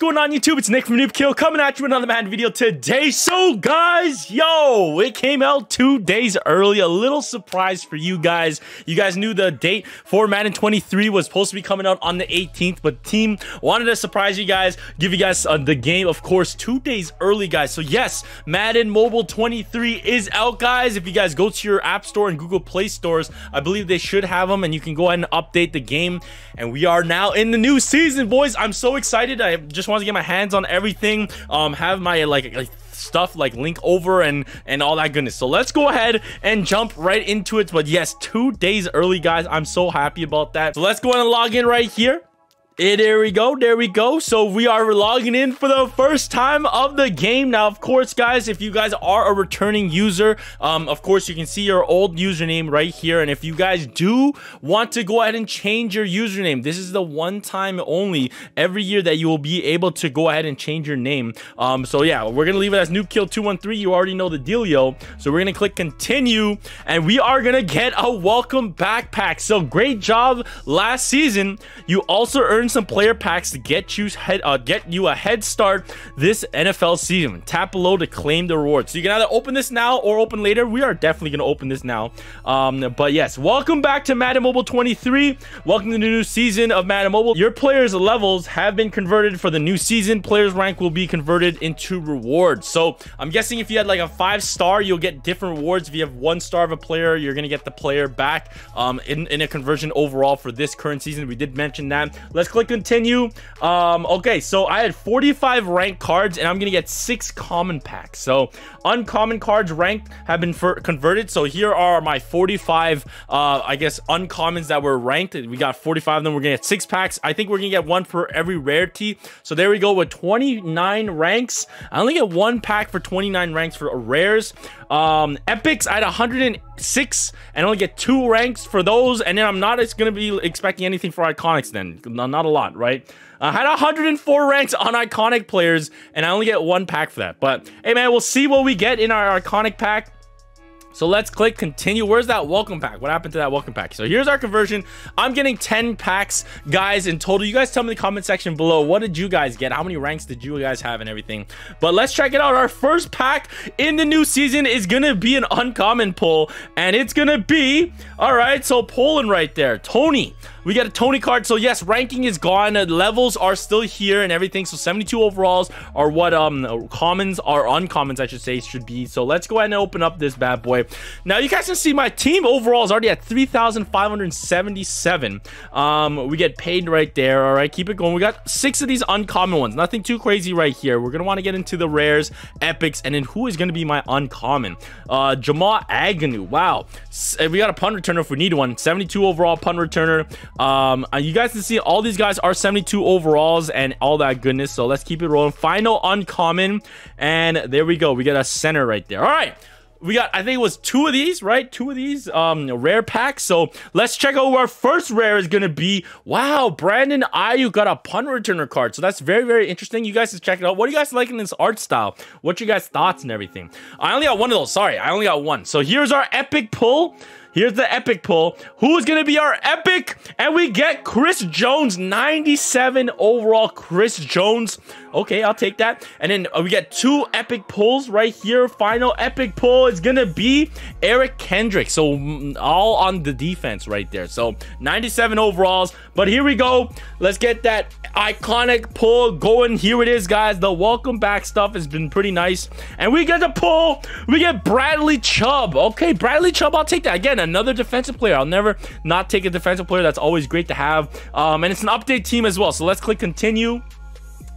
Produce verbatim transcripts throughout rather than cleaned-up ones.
going on, YouTube? It's Nick from NoobKill coming at you with another Madden video today. So, guys, yo, it came out two days early. A little surprise for you guys. You guys knew the date for Madden twenty-three was supposed to be coming out on the eighteenth, but team wanted to surprise you guys, give you guys uh, the game, of course, two days early, guys. So, yes, Madden Mobile twenty-three is out, guys. If you guys go to your App Store and Google Play stores, I believe they should have them, and you can go ahead and update the game. And we are now in the new season, boys. I'm so excited. I just want to get my hands on everything, um have my like, like stuff like link over and and all that goodness. So let's go ahead and jump right into it. But yes, two days early, guys. I'm so happy about that. So let's go ahead and log in right here. It, there we go, there we go. So we are logging in for the first time of the game. Now, of course, guys, if you guys are a returning user, um, of course, you can see your old username right here. And if you guys do want to go ahead and change your username, this is the one time only every year that you will be able to go ahead and change your name. Um, so yeah, we're gonna leave it as Noobkill two one three. You already know the deal, yo. So we're gonna click continue, and we are gonna get a welcome backpack. So great job last season. You also earned some player packs to get you head uh, get you a head start this N F L season. Tap below to claim the reward. So you can either open this now or open later. We are definitely going to open this now. Um, but yes, welcome back to Madden Mobile twenty-three. Welcome to the new season of Madden Mobile. Your players' levels have been converted for the new season. Players' rank will be converted into rewards. So I'm guessing if you had like a five star, you'll get different rewards. If you have one star of a player, you're going to get the player back um, in, in a conversion overall for this current season. We did mention that. Let's click continue. Um okay, so I had forty-five ranked cards, and I'm gonna get six common packs. So uncommon cards ranked have been converted. So here are my forty-five uh I guess uncommons that were ranked. We got forty-five of them. We're gonna get six packs. I think we're gonna get one for every rarity. So there we go. With twenty-nine ranks, I only get one pack for twenty-nine ranks for rares. Um epics, I had one hundred six and only get two ranks for those. And then I'm not it's gonna be expecting anything for iconics then. Not a lot, right? I had one hundred four ranks on iconic players, and I only get one pack for that. But hey, man, we'll see what we get in our iconic pack. So let's click continue. Where's that welcome pack? What happened to that welcome pack? So here's our conversion. I'm getting ten packs, guys, in total. You guys tell me in the comment section below, what did you guys get? How many ranks did you guys have and everything? But let's check it out. Our first pack in the new season is gonna be an uncommon pull, and it's gonna be, all right, so pulling right there, Tony. We got a Tony card. So yes, ranking is gone, levels are still here and everything. So seventy-two overalls are what um commons or uncommons, I should say, should be. So let's go ahead and open up this bad boy. Now you guys can see my team overall is already at three thousand five hundred seventy-seven. Um we get paid right there. All right, keep it going. We got six of these uncommon ones, nothing too crazy right here. We're gonna want to get into the rares, epics, and then who is gonna be my uncommon? uh Jamal Agnew. Wow, we got a punt returner if we need one. Seventy-two overall punt returner. Um you guys can see all these guys are seventy-two overalls and all that goodness. So let's keep it rolling. Final uncommon, and there we go. We got a center right there. All right, we got, I think it was two of these, right? Two of these um, rare packs. So let's check out where our first rare is going to be. Wow, Brandon Ayu got a punt returner card. So that's very, very interesting. You guys should check it out. What are you guys liking in this art style? What are your guys' thoughts and everything? I only got one of those. Sorry, I only got one. So here's our epic pull. Here's the epic pull. Who's going to be our epic? And we get Chris Jones, ninety-seven overall Chris Jones. Okay, I'll take that. And then we get two epic pulls right here. Final epic pull is going to be Eric Kendrick. So all on the defense right there. So ninety-seven overalls. But here we go. Let's get that iconic pull going. Here it is, guys. The welcome back stuff has been pretty nice. And we get the pull. We get Bradley Chubb. Okay, Bradley Chubb. I'll take that. Again, another defensive player. I'll never not take a defensive player. That's always great to have. Um, and it's an update team as well. So let's click continue.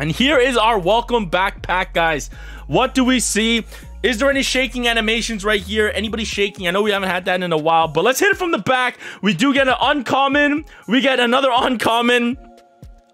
And here is our welcome backpack, guys. What do we see? Is there any shaking animations right here? Anybody shaking? I know we haven't had that in a while, but let's hit it from the back. We do get an uncommon. We get another uncommon.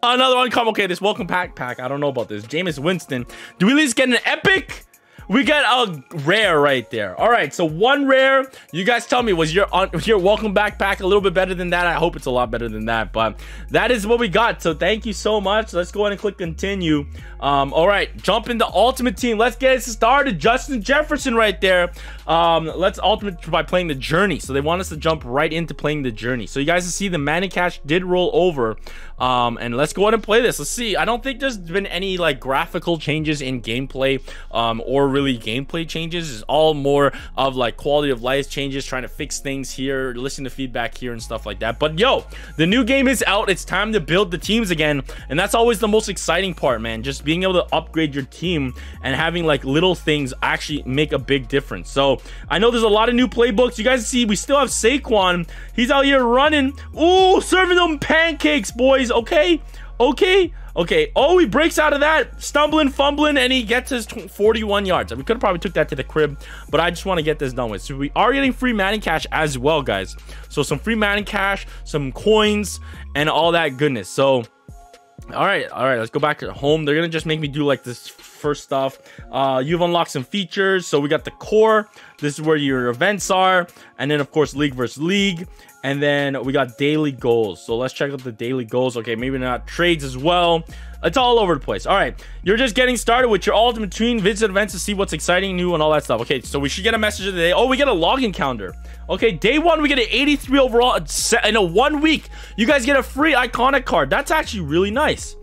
Another uncommon. Okay, this welcome backpack. I don't know about this. Jameis Winston. Do we at least get an epic? We got a rare right there. All right, so one rare. You guys tell me, was your your welcome back pack a little bit better than that? I hope it's a lot better than that, but that is what we got. So thank you so much. Let's go ahead and click continue. Um, all right, jump into ultimate team. Let's get it started. Justin Jefferson right there. Um, let's ultimate by playing the journey. So they want us to jump right into playing the journey. So you guys can see the Manny Cash did roll over. Um, and let's go ahead and play this. Let's see. I don't think there's been any like graphical changes in gameplay, um, or really gameplay changes. It's all more of like quality of life changes, trying to fix things here, listen to feedback here and stuff like that. But yo, the new game is out. It's time to build the teams again. And that's always the most exciting part, man. Just being able to upgrade your team and having like little things actually make a big difference. So I know there's a lot of new playbooks. You guys see, we still have Saquon. He's out here running. Ooh, serving them pancakes, boys. Okay, okay, okay. Oh, he breaks out of that, stumbling, fumbling, and he gets his forty-one yards. We could have probably took that to the crib, but I just want to get this done with. So we are getting free Madden cash as well, guys. So some free Madden cash, some coins, and all that goodness. So all right, all right, let's go back to home. They're gonna just make me do like this first stuff. Uh, you've unlocked some features. So we got the core. This is where your events are, and then of course league versus league. And then we got daily goals. So let's check out the daily goals. Okay, maybe not trades as well. It's all over the place. All right, you're just getting started with your ultimate team. Visit events to see what's exciting, new, and all that stuff. Okay, so we should get a message today. Oh, we get a login calendar. Okay, day one, we get an eighty-three overall in a one week. You guys get a free iconic card. That's actually really nice.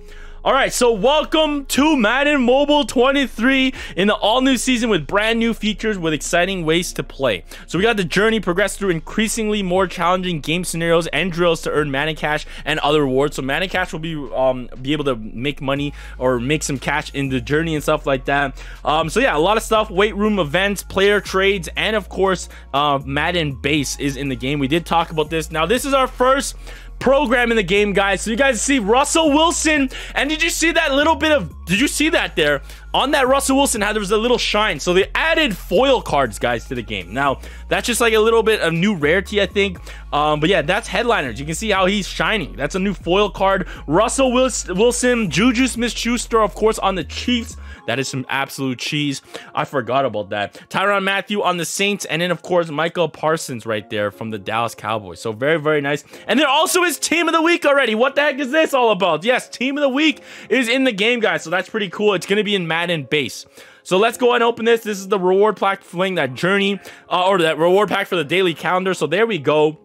All right, so welcome to Madden Mobile twenty-three in the all-new season with brand new features with exciting ways to play. So we got the journey progressed through increasingly more challenging game scenarios and drills to earn Madden Cash and other rewards. So Madden Cash will be um, be able to make money or make some cash in the journey and stuff like that. Um, so yeah, a lot of stuff, weight room events, player trades, and of course, uh, Madden Base is in the game. We did talk about this. Now, this is our first program in the game, guys. So you guys see Russell Wilson, and did you see that little bit of did you see that there on that Russell Wilson, how there was a little shine? So they added foil cards, guys, to the game. Now that's just like a little bit of new rarity, I think. Um but yeah, that's headliners. You can see how he's shining. That's a new foil card. Russell Wilson, Juju Smith-Schuster, of course, on the Chiefs. That is some absolute cheese. I forgot about that. Tyron Matthew on the Saints. And then, of course, Michael Parsons right there from the Dallas Cowboys. So very, very nice. And then also is Team of the Week already. What the heck is this all about? Yes, Team of the Week is in the game, guys. So that's pretty cool. It's going to be in Madden Base. So let's go and open this. This is the reward pack for that journey, uh, or that reward pack for the daily calendar. So there we go.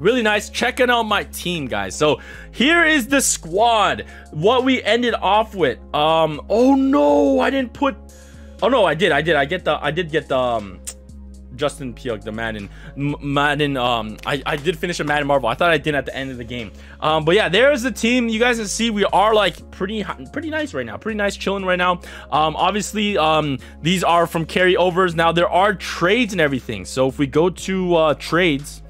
Really nice. Checking out my team, guys. So here is the squad, what we ended off with. Um oh no, I didn't put oh no I did I did I get the I did get the um Justin Pugh, the Madden Madden um I, I did finish a Madden Marvel. I thought I did at the end of the game. Um but yeah, there's the team. You guys can see we are like pretty pretty nice right now, pretty nice chilling right now. Um obviously um these are from carryovers. Now there are trades and everything. So if we go to uh trades,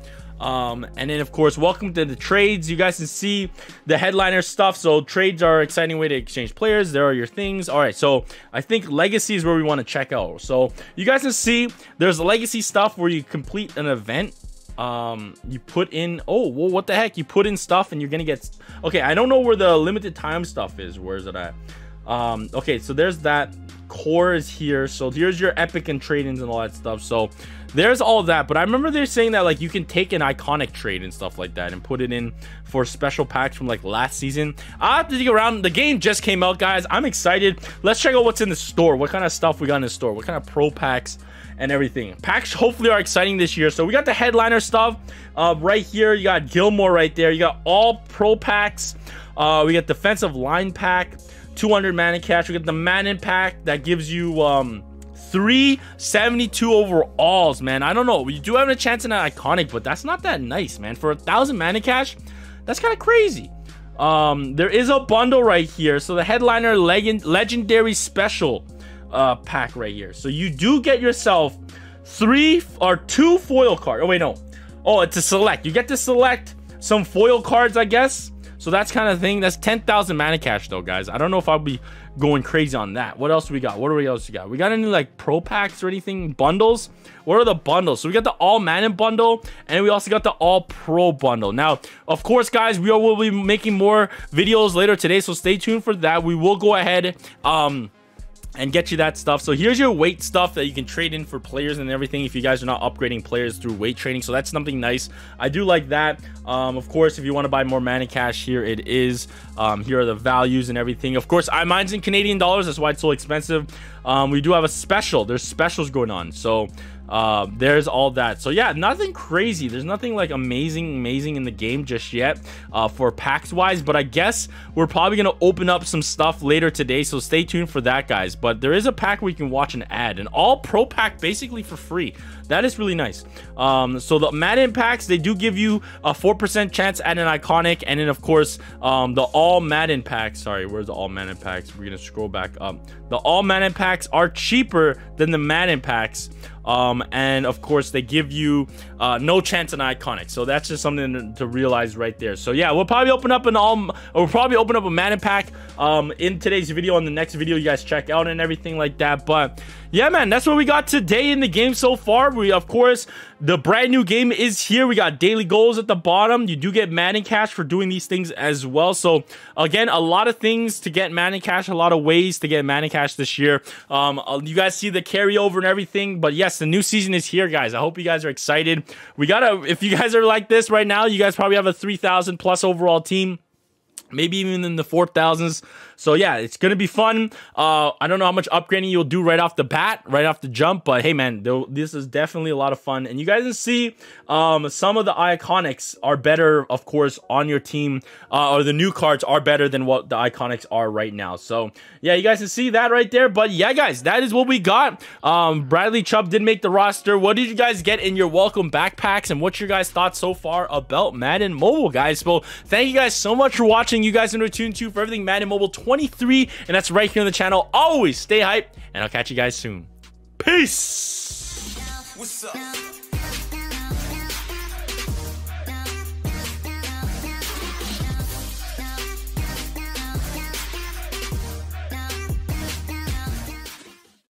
Um, and then, of course, welcome to the trades. You guys can see the headliner stuff. So trades are an exciting way to exchange players. There are your things. All right, so I think legacy is where we want to check out. So you guys can see there's legacy stuff where you complete an event. Um, you put in, oh, well, what the heck? You put in stuff and you're going to get, okay, I don't know where the limited time stuff is. Where is it at? Um, okay, so there's that. Core is here. So here's your epic and trade-ins and all that stuff. So there's all that. But I remember they're saying that like you can take an iconic trade and stuff like that and put it in for special packs from like last season. I have to dig around. The game just came out, guys. I'm excited. Let's check out what's in the store, what kind of stuff we got in the store, what kind of pro packs and everything. Packs hopefully are exciting this year. So we got the headliner stuff uh right here. You got Gilmore right there. You got all pro packs. Uh we got defensive line pack, two hundred Madden cash. We get the Madden pack that gives you um three seventy-two overalls, man. I don't know, you do have a chance in an iconic, but that's not that nice, man. For a thousand Madden cash, that's kind of crazy. Um there is a bundle right here. So the headliner legend legendary special uh pack right here. So you do get yourself three or two foil cards. Oh wait, no, oh, it's a select. You get to select some foil cards, I guess. So that's kind of thing. That's ten thousand mana cash though, guys. I don't know if I'll be going crazy on that. What else we got? What else we got? We got any like pro packs or anything? Bundles? What are the bundles? So we got the all Madden bundle, and we also got the all pro bundle. Now, of course, guys, we will be making more videos later today, so stay tuned for that. We will go ahead um, and get you that stuff. So here's your weight stuff that you can trade in for players and everything if you guys are not upgrading players through weight training. So that's something nice. I do like that. Um, of course, if you want to buy more Madden cash, here it is. Um, here are the values and everything. Of course, I mine's in Canadian dollars. That's why it's so expensive. Um, we do have a special. There's specials going on. So Um, there's all that. So yeah, nothing crazy. There's nothing like amazing, amazing in the game just yet uh, for packs wise, but I guess we're probably going to open up some stuff later today. So stay tuned for that, guys. But there is a pack where you can watch an ad, an all pro pack basically for free. That is really nice. Um, so the Madden packs, they do give you a four percent chance at an iconic. And then of course, um, the all Madden packs, sorry, where's the all Madden packs? We're going to scroll back up. The all Madden packs are cheaper than the Madden packs. Um, and of course they give you uh, no chance an iconic. So that's just something to, to realize right there. So yeah, we'll probably open up an all, we'll probably open up a Madden pack um, in today's video, on the next video you guys check out and everything like that. But yeah, man, that's what we got today in the game so far. We, of course, the brand new game is here. We got daily goals at the bottom. You do get Madden cash for doing these things as well. So again, a lot of things to get Madden cash, a lot of ways to get Madden cash this year. Um, you guys see the carryover and everything, but yes, the new season is here, guys. I hope you guys are excited. We gotta, if you guys are like this right now, you guys probably have a three thousand plus overall team, maybe even in the four thousands. So yeah, it's gonna be fun. uh I don't know how much upgrading you'll do right off the bat, right off the jump, but hey man, this is definitely a lot of fun. And you guys can see um some of the iconics are better, of course, on your team, uh or the new cards are better than what the iconics are right now. So yeah, you guys can see that right there. But yeah, guys, that is what we got. um Bradley Chubb did make the roster. What did you guys get in your welcome backpacks, and what's your guys thoughts so far about Madden Mobile, guys? So thank you guys so much for watching. You guys are tuned to for everything Madden Mobile twenty-three, and that's right here on the channel. Always stay hyped, and I'll catch you guys soon. Peace. What's up?